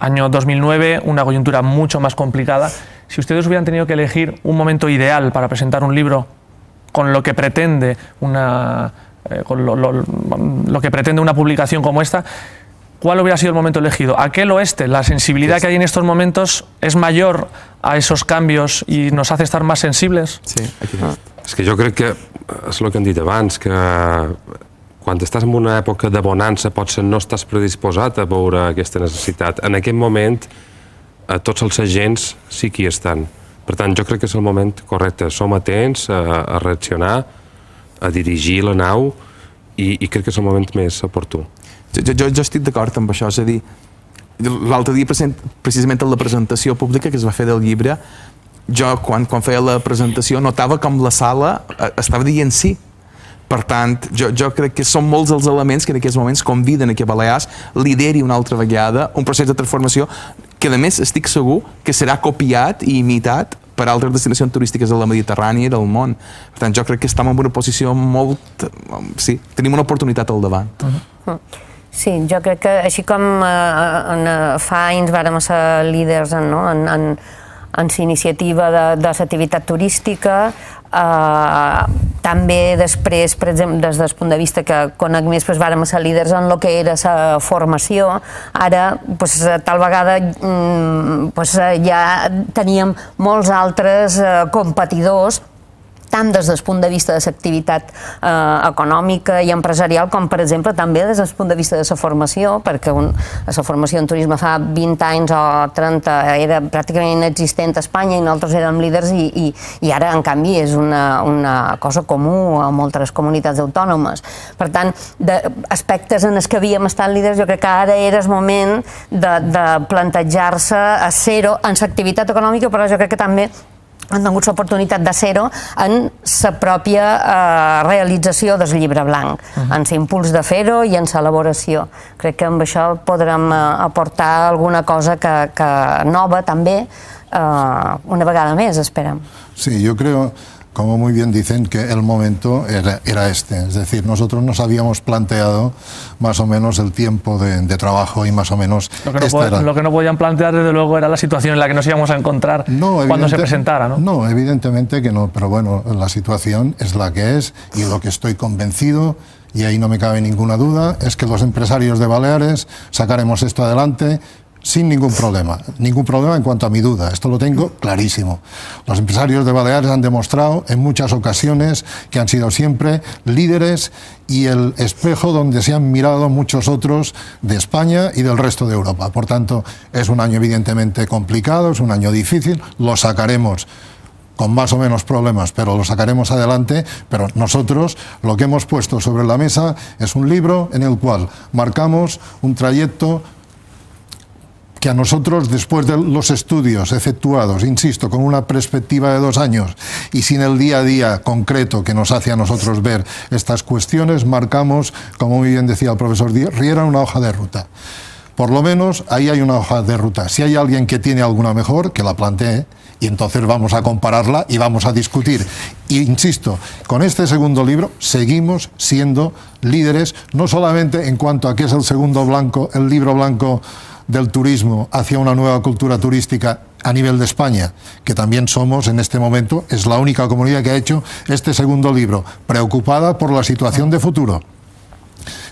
año 2009, una coyuntura mucho más complicada. Si ustedes hubieran tenido que elegir un momento ideal para presentar un libro con lo que pretende una, con lo que pretende una publicación como esta, ¿cuál hubiera sido el momento elegido? Aquel o este. La sensibilidad que hay en estos momentos es mayor a esos cambios i nos hace estar más sensibles. Sí, aquí no. És que jo crec que és el que hem dit abans, que quan estàs en una època de bonança potser no estàs predisposat a veure aquesta necessitat. En aquest moment tots els agents sí que hi estan. Per tant, jo crec que és el moment correcte. Som atents a reaccionar, a dirigir la nau, i crec que és el moment més oportú. Jo estic d'acord amb això, és a dir, l'altre dia, precisament en la presentació pública que es va fer del llibre, jo, quan feia la presentació, notava com la sala estava dient sí. Per tant, jo crec que són molts els elements que en aquests moments conviden a que Balears lideri una altra vegada un procés de transformació que, a més, estic segur que serà copiat i imitat per altres destinacions turístiques de la Mediterrània i del món. Per tant, jo crec que estem en una posició molt... Sí, tenim una oportunitat al davant. Sí, jo crec que així com fa anys vàrem ser líders en iniciativa de l'activitat turística, també després, per exemple, des del punt de vista que conec més, vàrem ser líders en el que era la formació. Ara, tal vegada, ja teníem molts altres competidors, tant des del punt de vista de l'activitat econòmica i empresarial com, per exemple, també des del punt de vista de la formació, perquè la formació en turisme fa 20 anys o 30 era pràcticament inexistent a Espanya i nosaltres érem líders, i ara, en canvi, és una cosa comú a moltes comunitats autònomes. Per tant, aspectes en els que havíem estat líders, jo crec que ara era el moment de plantejar-se a zero en l'activitat econòmica, però jo crec que també han tingut l'oportunitat de ser-ho en la pròpia realització del llibre blanc, en l'impuls de fer-ho i en l'elaboració. Crec que amb això podrem aportar alguna cosa nova també, una vegada més, esperem. Sí, jo crec, como muy bien dicen, que el momento era este. Es decir, nosotros nos habíamos planteado más o menos el tiempo de trabajo y más o menos... Lo que no podían plantear, desde luego, era la situación en la que nos íbamos a encontrar cuando se presentara, ¿no? No, evidentemente que no, pero bueno, la situación es la que es, y lo que estoy convencido, y ahí no me cabe ninguna duda, es que los empresarios de Baleares sacaremos esto adelante sin ningún problema en cuanto a mi duda, esto lo tengo clarísimo. Los empresarios de Baleares han demostrado en muchas ocasiones que han sido siempre líderes y el espejo donde se han mirado muchos otros de España y del resto de Europa. Por tanto, es un año evidentemente complicado, es un año difícil, lo sacaremos con más o menos problemas, pero lo sacaremos adelante. Pero nosotros lo que hemos puesto sobre la mesa es un libro en el cual marcamos un trayecto que a nosotros, después de los estudios efectuados, insisto, con una perspectiva de 2 años y sin el día a día concreto que nos hace a nosotros ver estas cuestiones, marcamos, como muy bien decía el profesor Riera, una hoja de ruta. Por lo menos ahí hay una hoja de ruta. Si hay alguien que tiene alguna mejor, que la plantee, y entonces vamos a compararla y vamos a discutir. E insisto, con este segundo libro seguimos siendo líderes, no solamente en cuanto a que es el libro blanco del turismo hacia una nueva cultura turística a nivel de España, que también somos en este momento, es la única comunidad que ha hecho este segundo libro, preocupada por la situación de futuro,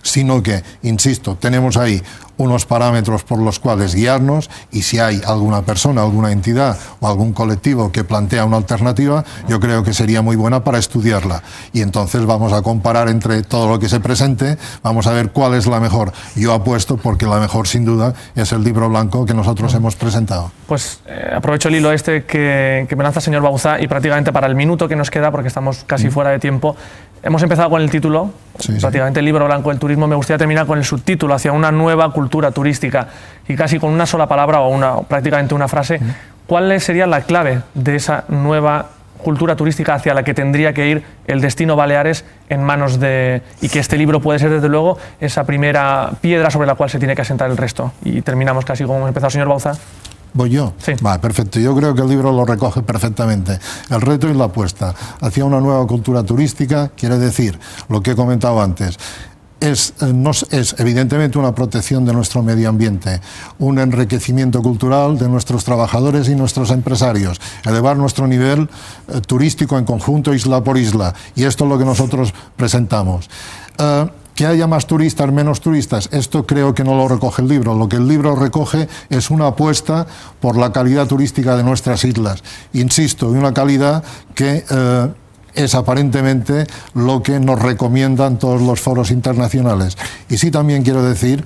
sino que, insisto, tenemos ahí unos parámetros por los cuales guiarnos, y si hay alguna persona, alguna entidad o algún colectivo que plantea una alternativa, yo creo que sería muy buena para estudiarla. Y entonces vamos a comparar entre todo lo que se presente, vamos a ver cuál es la mejor. Yo apuesto porque la mejor, sin duda, es el libro blanco que nosotros hemos presentado. Pues aprovecho el hilo este que me lanza el señor Bauzá, y prácticamente para el minuto que nos queda, porque estamos casi fuera de tiempo, hemos empezado con el título, prácticamente el libro blanco del turismo. Me gustaría terminar con el subtítulo, hacia una nueva cultura turística, y casi con una sola palabra o prácticamente una frase. ¿Cuál sería la clave de esa nueva cultura turística hacia la que tendría que ir el destino Baleares en manos de...? Y que este libro puede ser, desde luego, esa primera piedra sobre la cual se tiene que asentar el resto. Y terminamos casi como hemos empezado, señor Bauzá. ¿Voy yo? Sí. Vale, perfecto. Yo creo que el libro lo recoge perfectamente. El reto y la apuesta hacia una nueva cultura turística quiere decir lo que he comentado antes. es evidentemente una protección de nuestro medio ambiente, un enriquecimiento cultural de nuestros trabajadores y nuestros empresarios, elevar nuestro nivel turístico en conjunto, isla por isla, y esto es lo que nosotros presentamos. Que haya más turistas, menos turistas, esto creo que no lo recoge el libro. Lo que el libro recoge es una apuesta por la calidad turística de nuestras islas. Insisto, una calidad que es aparentemente lo que nos recomiendan todos los foros internacionales. Y sí, también quiero decir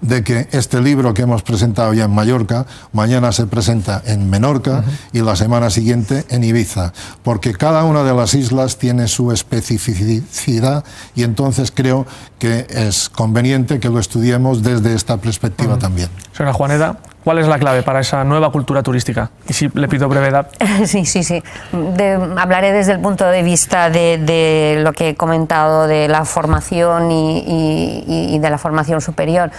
de que este libro que hemos presentado ya en Mallorca, mañana se presenta en Menorca y la semana siguiente en Ibiza, porque cada una de las islas tiene su especificidad y entonces creo que es conveniente que lo estudiemos desde esta perspectiva también. Señora Juaneda, ¿cuál es la clave para esa nueva cultura turística? Y si le pido brevedad. Sí, sí, sí. Hablaré desde el punto de vista de lo que he comentado de la formación y de la formación superior.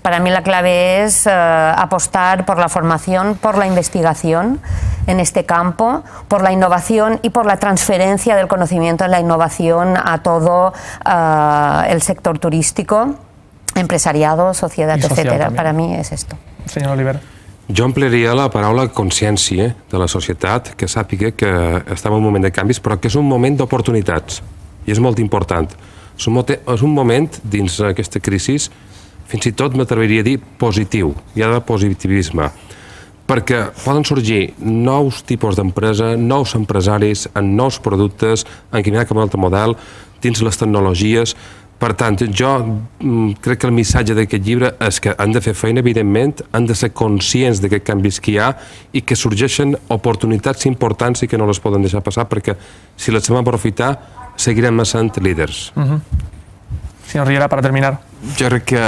Para mí la clave es apostar por la formación, por la investigación en este campo, por la innovación y por la transferencia del conocimiento en la innovación a todo el sector turístico. Empresariado, sociedad, etcétera. Para mí es esto. Senyor Oliver. Jo ampliaria la paraula consciència de la societat, que sàpiga que està en un moment de canvis, però que és un moment d'oportunitats, i és molt important. És un moment, dins aquesta crisi, fins i tot m'atreviria a dir positiu, hi ha de positivisme, perquè poden sorgir nous tipus d'empresa, nous empresaris, en nous productes, encaminats cap a un altre model, dins les tecnologies. Per tant, jo crec que el missatge d'aquest llibre és que han de fer feina, evidentment, han de ser conscients d'aquest canvis que hi ha i que sorgeixen oportunitats importants i que no les poden deixar passar, perquè si les sabem aprofitar, seguirem sent líders. Senyor Riera, per terminar. Jo crec que...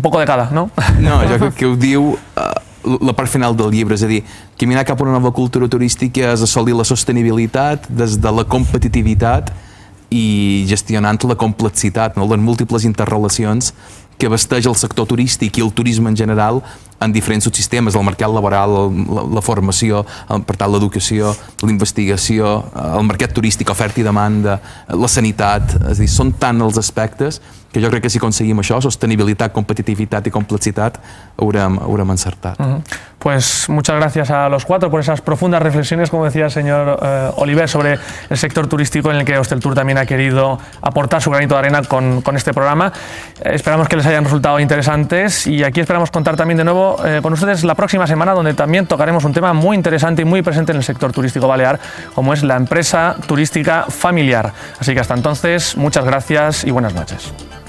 Un poco de cada, no? No, jo crec que ho diu la part final del llibre, és a dir, caminar cap a una nova cultura turística és assolir la sostenibilitat des de la competitivitat i gestionant la complexitat, les múltiples interrelacions que abasteix el sector turístic i el turisme en general en diferents subsistemes, el mercat laboral, la formació, per tant l'educació, l'investigació, el mercat turístic, oferta i demanda, la sanitat, és a dir, són tant els aspectes que jo crec que si aconseguim això, sostenibilitat, competitivitat i complexitat, haurem encertat. Pues muchas gracias a los cuatro por esas profundas reflexiones, como decía el señor Oliver, sobre el sector turístico en el que Hosteltur también ha querido aportar su granito de arena con este programa. Esperamos que les hayan resultado interesantes y aquí esperamos contar también de nuevo con ustedes la próxima semana, donde también tocaremos un tema muy interesante y muy presente en el sector turístico balear, como es la empresa turística familiar. Así que hasta entonces, muchas gracias y buenas noches.